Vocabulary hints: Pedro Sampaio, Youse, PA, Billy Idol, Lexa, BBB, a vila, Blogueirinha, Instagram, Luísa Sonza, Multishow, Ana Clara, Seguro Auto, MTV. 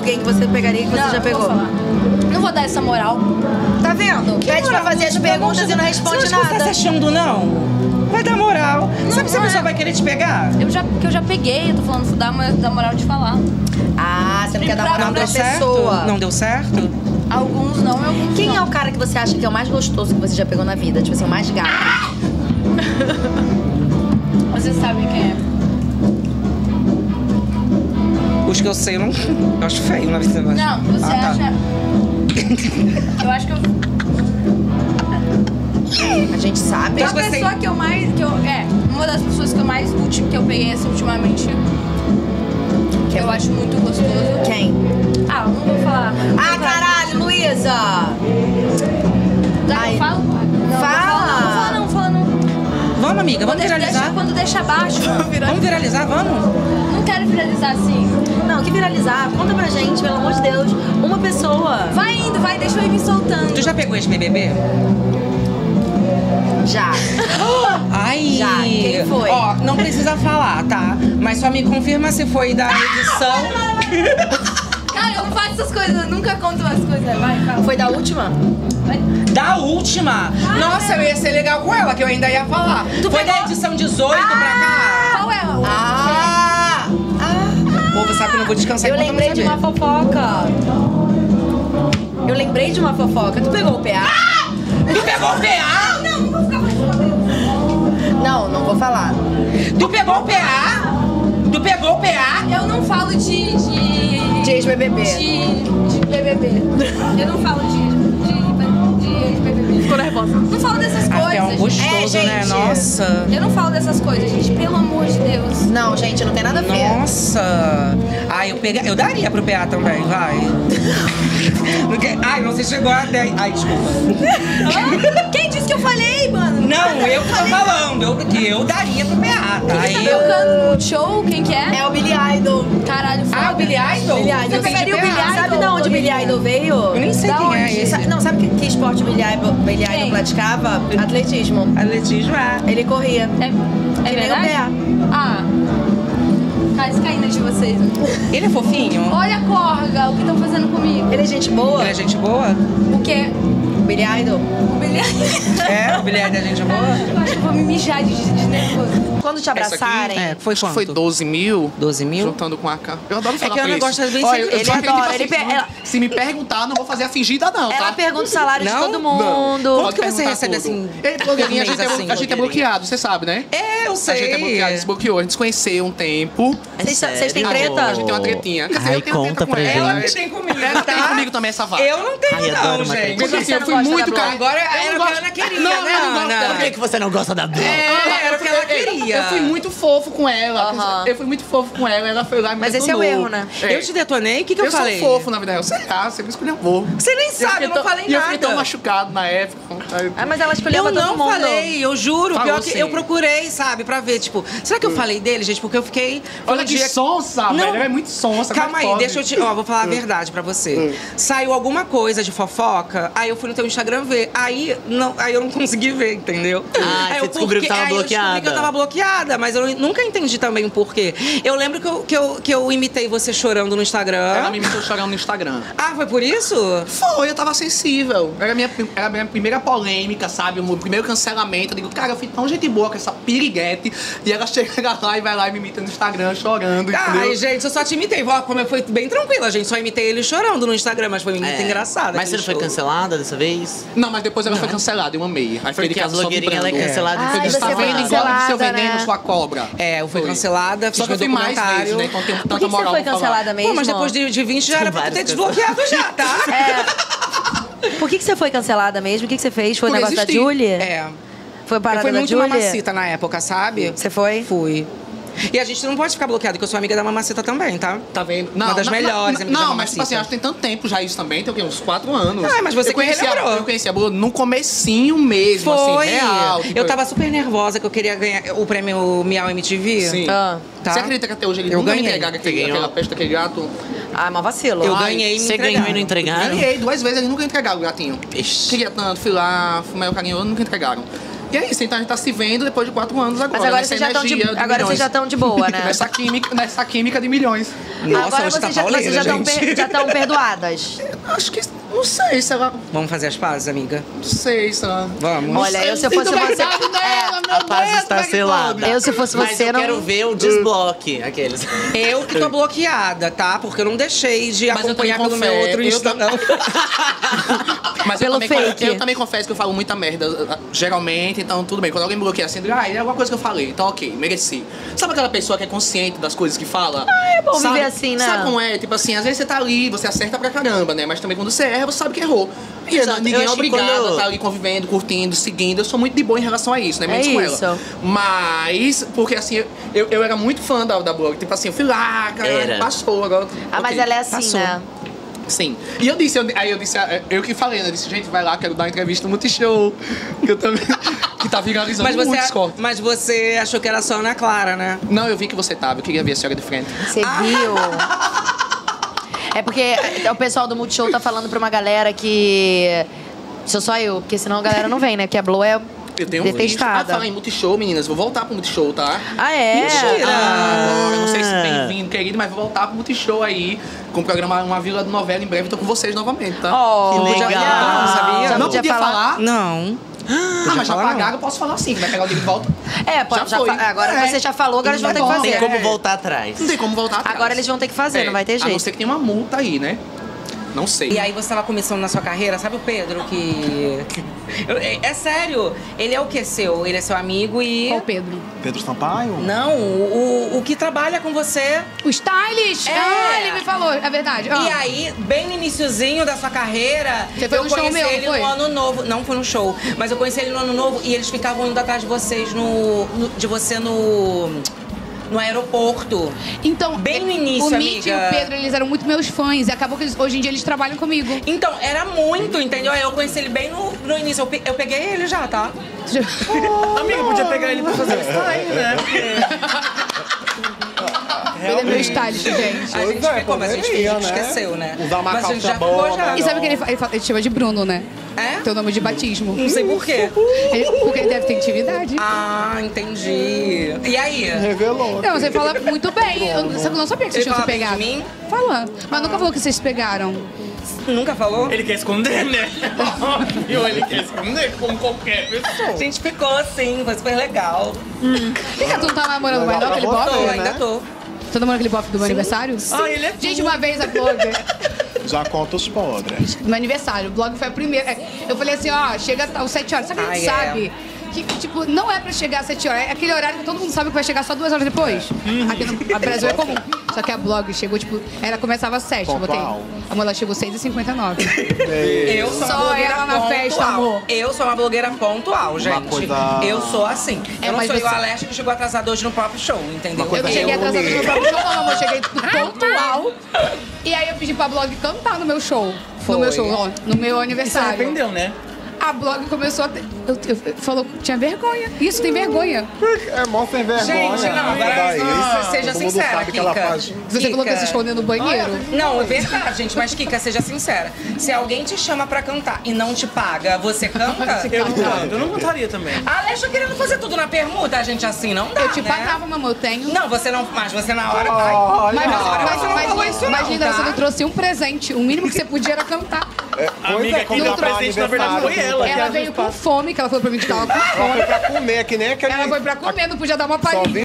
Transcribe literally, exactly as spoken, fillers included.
alguém que você pegaria que não, você já pegou? Não vou, não vou dar essa moral. Tá vendo? Que Pede moral? pra fazer as perguntas não, e não responde você nada. Você não tá se achando, não? Vai dar moral. Não, Sabe se a pessoa vai querer te pegar? Eu já, que eu já peguei, eu tô falando, dá, dá moral de falar. Ah, você não quer dar moral pra pessoa. Não deu certo? Alguns não, alguns Quem não. é o cara que você acha que é o mais gostoso que você já pegou na vida? Tipo assim, o mais gato. Ah! Você sabe quem é. Os que eu sei, eu não... Eu acho feio, na verdade. Não, você ah, acha... Tá. Eu acho que eu... A gente sabe. Então, a pessoa que eu mais... Que eu, é, uma das pessoas que eu mais... Que eu peguei essa ultimamente. Que eu acho muito gostoso. Quem? Ah, eu não vou falar. Ah, caralho, Luísa! Já que eu falo? Não, fala! Não, fala não, fala não. Vamos, amiga, vamos viralizar. Quando deixa abaixo. Vamos viralizar, vamos? Não quero viralizar assim. Não, que viralizar? Conta pra gente, pelo amor de Deus. Uma pessoa. Vai indo, vai, deixa eu ir me soltando. Tu já pegou esse B B B? Já. Ai. Já. Quem foi? Ó, não precisa falar, tá? Mas só me confirma se foi da edição. Cara, eu não faço essas coisas, eu nunca conto as coisas. Vai, fala. Foi da última? Vai. Da última? Ah, Nossa, eu ia ser legal com ela, que eu ainda ia falar. Tu foi pegou? da edição dezoito ah, pra cá? Qual é? O ah! Ah! ah. Pô, você sabe que eu não vou descansar. Eu lembrei de uma fofoca. Eu lembrei de uma fofoca. Tu pegou o P A? Ah! Tu pegou o P A? Não, não vou falar. Tu pegou o P A? Tu pegou o P A? Eu não falo de... De, de ex-B B B. De, de B B B. Eu não falo de, de, de ex-B B B. Ficou nervosa. Não falo dessas coisas. Até um gostoso, é, né? Nossa. Eu não falo dessas coisas, gente. Pelo amor de Deus. Não, gente, não tem nada a ver. Nossa. Ah, eu, pega... eu daria pro P A também, vai. Ai, você chegou até... Ai, desculpa. Ah, quem disse que eu falei, mano? Não, eu que tô falando. Eu, que eu daria pro P A, tá? Quem tá tocando no Multishow? Quem que é? É o Billy Idol. Caralho, foda. Ah, o Billy Idol? Billy Idol. Você pegaria o Billy Idol? Sabe de onde o Billy Idol veio? Eu nem sei quem é esse. Não, sabe que, que esporte o Billy Idol, Billy Idol praticava? Atletismo. Atletismo, é. Ele corria. É, é verdade? O P A. Ah. Quase caindo de vocês. Ele é fofinho? Olha a corga, o que estão fazendo comigo. Ele é gente boa? Ele é gente boa? O quê? O Billy Idol. O Billy Idol. É, o Billy Idol é gente boa? Eu acho que eu vou me mijar de, de nervoso. Quando te abraçarem... Aqui, é, foi quanto? Foi doze mil. doze mil? Juntando com a K. Eu adoro falar com isso. É que eu não gosto de... Olha, eu ele adora. Ele per... ela... Se me perguntar, não vou fazer a fingida não, tá? Ela pergunta o salário não? de todo mundo. Não. Quanto que você recebe tudo? assim? É, blogueirinha, a gente, assim, é, a gente é bloqueado, você sabe, né? É, eu sei. A gente é bloqueado, desbloqueou. A gente se conheceu um tempo. Vocês têm treta? A gente tem uma tretinha. Quer dizer, eu tenho treta com ela. Ela que tem comigo. Ela tem comigo também, essa vaca. Eu não tenho não, gente. Assim, eu fui muito cara. Agora era o que ela queria, não, né? Não, não, não. Por que que você não gosta da Bela? É, era o que ela queria. Eu fui muito fofo com ela. Uhum. Eu fui muito fofo com ela. Ela foi lá e me Mas detonou. Esse é o erro, né? É. Eu te detonei? O que, que eu, eu falei? Eu sou fofo, na verdade. Eu sei lá, você me escolheu. Você nem sabe, eu, eu não tô, falei nada. Eu fui tão machucado na época. Ah, mas ela escolheu todo mundo. Eu não falei, eu juro. Falou pior que sim. Eu procurei, sabe? Pra ver, tipo... Será que eu hum. falei dele, gente? Porque eu fiquei... Olha que sonsa, velho. Ela é muito sonsa. Calma aí, deixa eu te... Ó, vou falar a verdade pra você. Saiu alguma coisa de fofoca, aí eu fui no teu Instagram ver. Aí, não, aí eu não consegui ver, entendeu? Ah, aí você eu, descobriu porque, que tava aí bloqueada. Eu descobri que eu tava bloqueada, mas eu nunca entendi também o porquê. Eu lembro que eu, que eu, que eu imitei você chorando no Instagram. Ela me imitou chorando no Instagram. Ah, foi por isso? Foi, eu tava sensível. Era a minha, era a minha primeira polêmica, sabe? O meu primeiro cancelamento. Eu digo, cara, eu fui tão gente boa com essa piriguete. E ela chega lá e vai lá e me imita no Instagram chorando. Ai, entendeu? Gente, eu só te imitei. Como eu fui bem tranquila, gente. Só imitei ele chorando no Instagram, mas foi muito é. engraçado. Mas você não foi cancelada dessa vez? Não, mas depois ela não. foi cancelada, eu amei. Aí foi de casa blogueirinha, ela é cancelada. É. Ai, você tá vendo igual do seu veneno, né? Sua cobra. É, eu fui cancelada, fiz meu documentário. Né? Então tem tanta Por que moral você foi cancelada mesmo? Pô, mas depois de, de vinte já era pra ter desbloqueado já, tá? É. Por que que você foi cancelada mesmo? O que que você fez? Foi o negócio existir. da Julie? É. Foi a parada da Julie? Eu fui muito mamacita na época, sabe? Você foi? Fui. E a gente não pode ficar bloqueado, porque eu sou amiga da Mamacita também, tá? Tá vendo? Não, Uma das não, melhores Não, não, não mas tipo assim, acho que tem tanto tempo já isso também, tem o quê? Uns quatro anos. Ah, mas você eu que conheci a, Eu conheci a Bruna no comecinho mesmo, Foi. assim, real. Tipo... Eu tava super nervosa que eu queria ganhar o prêmio Miau M T V. Sim. Ah. Tá? Você acredita que até hoje ele não ganhei. me entregaram aquele, aquela peste daquele gato? Ah, mas vacilo. Eu Ai, ganhei e me Você ganhou e não entregaram? Eu ganhei duas vezes, eles nunca entregaram o gatinho. Ixi. Queria tanto, fui lá, fumei o carinho, nunca entregaram. E é isso, então a gente tá se vendo depois de quatro anos agora. Mas agora vocês já estão de, de boa, né? Nessa química, nessa química de milhões. Nossa, agora vocês tá já, você já estão per, perdoadas. Acho que... Não sei, sei lá. Vamos fazer as pazes, amiga? Não sei, sei lá. Vamos. Olha, eu se eu fosse você... É, a paz está selada. Eu se fosse você, eu não... eu quero ver o desbloque, aqueles. Eu que tô bloqueada, tá? Porque eu não deixei de mas acompanhar pelo meu outro Insta, não. Mas pelo eu, também fake. Eu também confesso que eu falo muita merda, geralmente. Então, tudo bem. Quando alguém me bloqueia assim, ah, é alguma coisa que eu falei. Então, ok, mereci. Sabe aquela pessoa que é consciente das coisas que fala? Ah, é bom sabe, viver assim, né? Sabe como é? Tipo assim, às vezes você tá ali, você acerta pra caramba, né? Mas também quando você erra, você sabe que errou. E exato, ninguém é obrigado quando... a estar ali convivendo, curtindo, seguindo. Eu sou muito de boa em relação a isso, né? Menos é com isso. Ela. Mas, porque assim, eu, eu era muito fã da, da blog. Tipo assim, eu fui lá, cara, passou agora. Ah, okay. Mas ela é assim, passou. Né? Sim. E eu disse, eu, aí eu disse, eu que falei, né? Eu disse, gente, vai lá, quero dar uma entrevista no Multishow. Que eu também. Que tá viralizando mas muito você, mas você achou que era só a Ana Clara, né? Não, eu vi que você tava, eu queria ver a senhora de frente. Você viu? É porque o pessoal do Multishow tá falando pra uma galera que... Sou só eu, porque senão a galera não vem, né? Porque a Blow é eu tenho detestada. Ah, falar em Multishow, meninas. Vou voltar pro Multishow, tá? Ah, é? Mentira! Ah, agora, não sei se tem vindo, querido, mas vou voltar pro Multishow aí. Com o programa Uma Vila de Novela, em breve tô com vocês novamente, tá? Oh, que legal! Podia falar, não sabia? Já não podia, podia falar? falar? Não. Ah, mas já pagaram, eu posso falar assim, que vai pegar o dinheiro de volta. É, pode, já já agora é. Você já falou, agora eles vão ter que fazer. Não tem como voltar atrás. Não tem como voltar atrás. Agora eles vão ter que fazer, é. Não vai ter jeito. A não ser que tem uma multa aí, né? Não sei. E aí você tava começando na sua carreira, sabe o Pedro que... É sério, ele é o que seu? Ele é seu amigo e... Qual o Pedro? Pedro Sampaio? Não, o, o que trabalha com você. O stylist? É, ah, ele me falou, é verdade. E ah. aí, bem no iniciozinho da sua carreira, você foi eu um conheci show ele meu, no Ano Novo. Não foi no show, mas eu conheci ele no Ano Novo e eles ficavam indo atrás de vocês no... no de você no... no aeroporto. Então, bem no início, o Mitch e o Pedro, eles eram muito meus fãs. E acabou que eles, hoje em dia eles trabalham comigo. Então, era muito, entendeu? Eu conheci ele bem no, no início. Eu, eu peguei ele já, tá? Oh, amiga, podia pegar ele pra fazer o style, né? Ele é meu stylist, gente. A gente ficou, mas a gente esqueceu, né? Usar uma calça boa. E sabe o que ele fala? Ele fala? Ele chama de Bruno, né? É? Teu nome de batismo. Não sei por quê. Ele, porque ele deve ter intimidade. Ah, entendi. E aí? Revelou. Não, você fala muito bem. Eu só não sabia que vocês tinham se pegado. Você fala bem de mim? Fala. Mas ah. nunca falou que vocês se pegaram. Nunca falou? Ele quer esconder, né? Óbvio, ele quer esconder como qualquer pessoa. A gente ficou assim, foi super legal. Hum. E tu não tá namorando mais não, aquele bofe? Tô, ainda tô. Você tá namorando aquele bofe do meu aniversário? Ah, ele é gente, uma vez a blogger. Já conta os podres. Meu aniversário, o blog foi a primeira. Eu falei assim, ó, chega às sete horas. Sabe quem sabe? Que, tipo, não é pra chegar às sete horas. É aquele horário que todo mundo sabe que vai chegar só duas horas depois. É. Aqui no Brasil é comum. Só que a blog chegou, tipo, ela começava às sete, eu botei. Amor, ela chegou às seis e cinquenta e nove. Eu sou só uma ela na pontual. Festa, amor. Eu sou uma blogueira pontual, gente. Uma coisa... Eu sou assim. É, eu não sou igual a Leste que chegou atrasado hoje no próprio show, entendeu? Eu não cheguei atrasado hoje no próprio show, não, amor. Eu cheguei pontual. E aí eu pedi pra blog cantar no meu show. Foi. No meu show, ó, no meu aniversário. E você arrependeu, né? A blog começou a ter... Eu, eu, eu, falou que tinha vergonha. Isso, tem vergonha. É mó sem vergonha. Gente, não, agora ah, seja sincera, Kika. Faz... Você Kika. Falou que se escondeu no banheiro? Ah, não, é verdade, gente. Mas, Kika, seja sincera. Se alguém te chama pra cantar e não te paga, você canta? Eu não canto. Eu não cantaria também. A Alexa querendo fazer tudo na permuta, gente, assim não dá, eu te né? pagava, mamãe, eu tenho. Não, você não... Mas você na hora... Oh, ai, mas na hora mas, você não mas, falou isso mas, não, Imagina, tá? Você não trouxe um presente. O mínimo que você podia era cantar. É, amiga, quem dá presente, na verdade, foi ela. Ela veio com fome, que ela foi pra mim que tava com fome. Ela foi pra comer, que nem aquele... Ela foi pra comer, não podia dar uma palhinha.